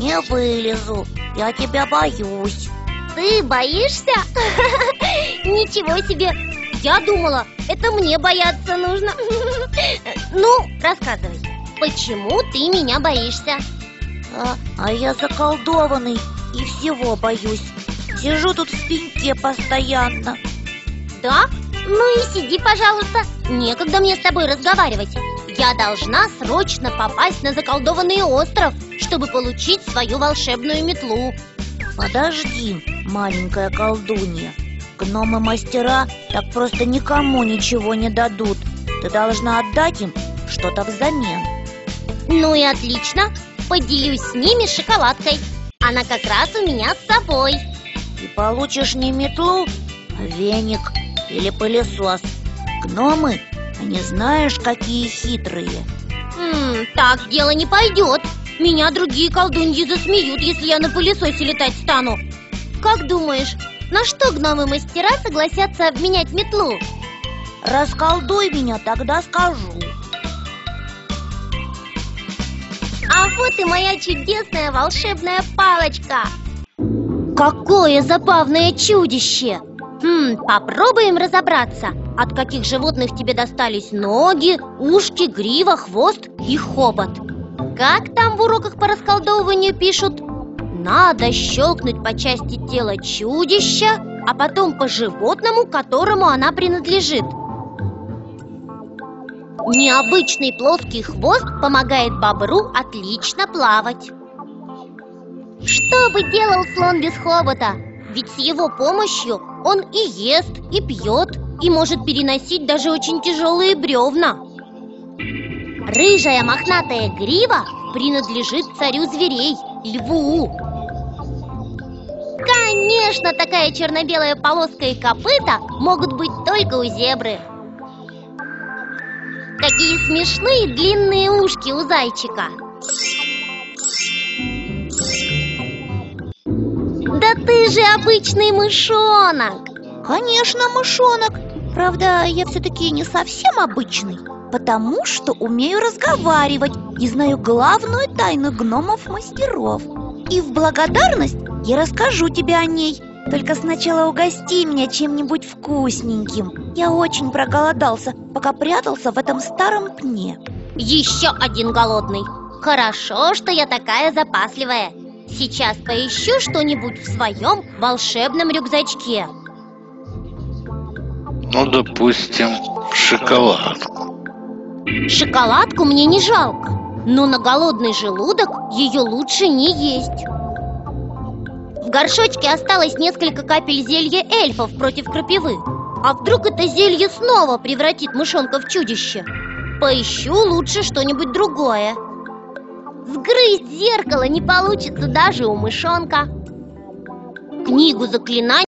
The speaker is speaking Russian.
не вылезу. Я тебя боюсь. Ты боишься? Ничего себе! Я думала, это мне бояться нужно. Ну, рассказывай, почему ты меня боишься? А я заколдованный и всего боюсь. Сижу тут в пеньке постоянно. Да? Ну и сиди, пожалуйста. Некогда мне с тобой разговаривать. Я должна срочно попасть на заколдованный остров, чтобы получить свою волшебную метлу. Подожди, маленькая колдунья. Гномы-мастера так просто никому ничего не дадут. Ты должна отдать им что-то взамен. Ну и отлично. Поделюсь с ними шоколадкой. Она как раз у меня с собой. И получишь не метлу, а веник или пылесос. Гномы, они знаешь, какие хитрые. Так дело не пойдет. Меня другие колдуньи засмеют, если я на пылесосе летать стану. Как думаешь, на что гномы-мастера согласятся обменять метлу? Расколдуй меня, тогда скажу. А вот и моя чудесная волшебная палочка. Какое забавное чудище! Попробуем разобраться, от каких животных тебе достались ноги, ушки, грива, хвост и хобот. Как там в уроках по расколдовыванию пишут? Надо щелкнуть по части тела чудища, а потом по животному, которому она принадлежит. Необычный плоский хвост помогает бобру отлично плавать. Что бы делал слон без хобота? Ведь с его помощью он и ест, и пьет, и может переносить даже очень тяжелые бревна. Рыжая мохнатая грива принадлежит царю зверей, льву. Конечно, такая черно-белая полоска и копыта могут быть только у зебры. Какие смешные длинные ушки у зайчика. Да ты же обычный мышонок. Конечно, мышонок. Правда, я все-таки не совсем обычный, потому что умею разговаривать и знаю главную тайну гномов-мастеров. И в благодарность я расскажу тебе о ней. Только сначала угости меня чем-нибудь вкусненьким. Я очень проголодался, пока прятался в этом старом пне. Еще один голодный. Хорошо, что я такая запасливая. Сейчас поищу что-нибудь в своем волшебном рюкзачке. Ну, допустим, шоколадку. Шоколадку мне не жалко, но на голодный желудок ее лучше не есть. В горшочке осталось несколько капель зелья эльфов против крапивы. А вдруг это зелье снова превратит мышонка в чудище? Поищу лучше что-нибудь другое. Сгрызть зеркало не получится даже у мышонка. Книгу заклинаний